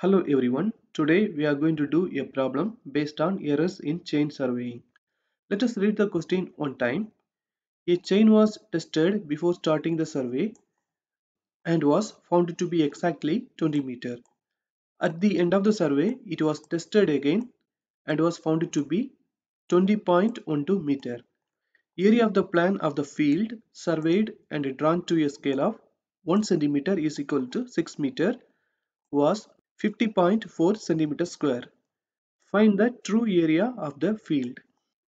Hello everyone, today we are going to do a problem based on errors in chain surveying. Let us read the question one time. A chain was tested before starting the survey and was found to be exactly 20 meters. At the end of the survey, it was tested again and was found to be 20.12 meters. Area of the plan of the field surveyed and drawn to a scale of 1 cm is equal to 6 meters was 50.4 centimeter square. Find the true area of the field.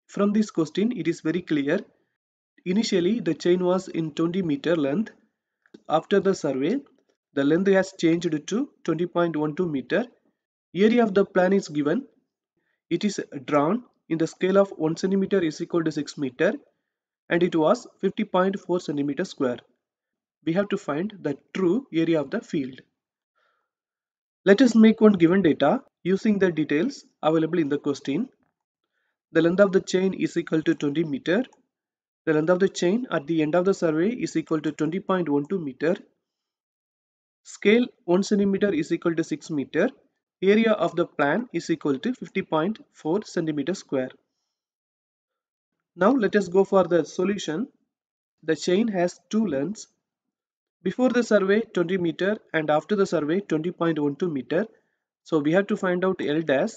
From this question, it is very clear. Initially, the chain was in 20 meter length. After the survey, the length has changed to 20.12 meter. Area of the plan is given. It is drawn in the scale of 1 centimeter is equal to 6 meter, and it was 50.4 centimeter square. We have to find the true area of the field. Let us make one given data using the details available in the question. The length of the chain is equal to 20 meter. The length of the chain at the end of the survey is equal to 20.12 meter. Scale 1 centimeter is equal to 6 meter. Area of the plan is equal to 50.4 centimeter square. Now let us go for the solution. The chain has two lengths. Before the survey 20 meter and after the survey 20.12 meter. So we have to find out L dash,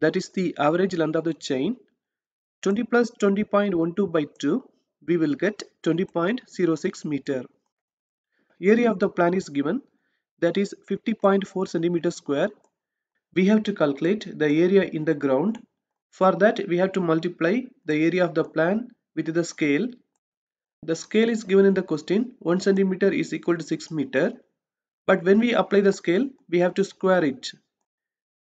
that is the average length of the chain. 20 plus 20.12 by 2, we will get 20.06 meter. Area of the plan is given, that is 50.4 centimeter square. We have to calculate the area in the ground. For that we have to multiply the area of the plan with the scale. The scale is given in the question, 1 centimeter is equal to 6 meter. But when we apply the scale, we have to square it.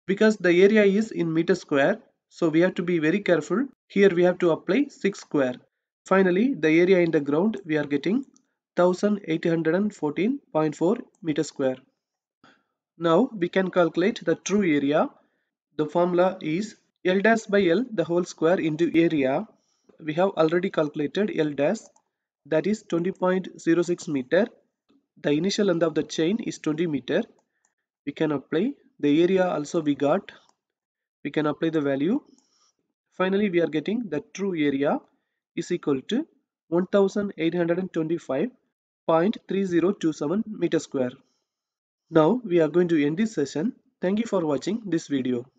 Because the area is in meter square, so we have to be very careful. Here we have to apply 6 square. Finally, the area in the ground we are getting 1814.4 meter square. Now we can calculate the true area. The formula is L dash by L the whole square into area. We have already calculated L dash. That is 20.06 meter. The initial length of the chain is 20 meter. We can apply the area also we got. We can apply the value. Finally, we are getting the true area is equal to 1825.3027 meter square. Now we are going to end this session. Thank you for watching this video.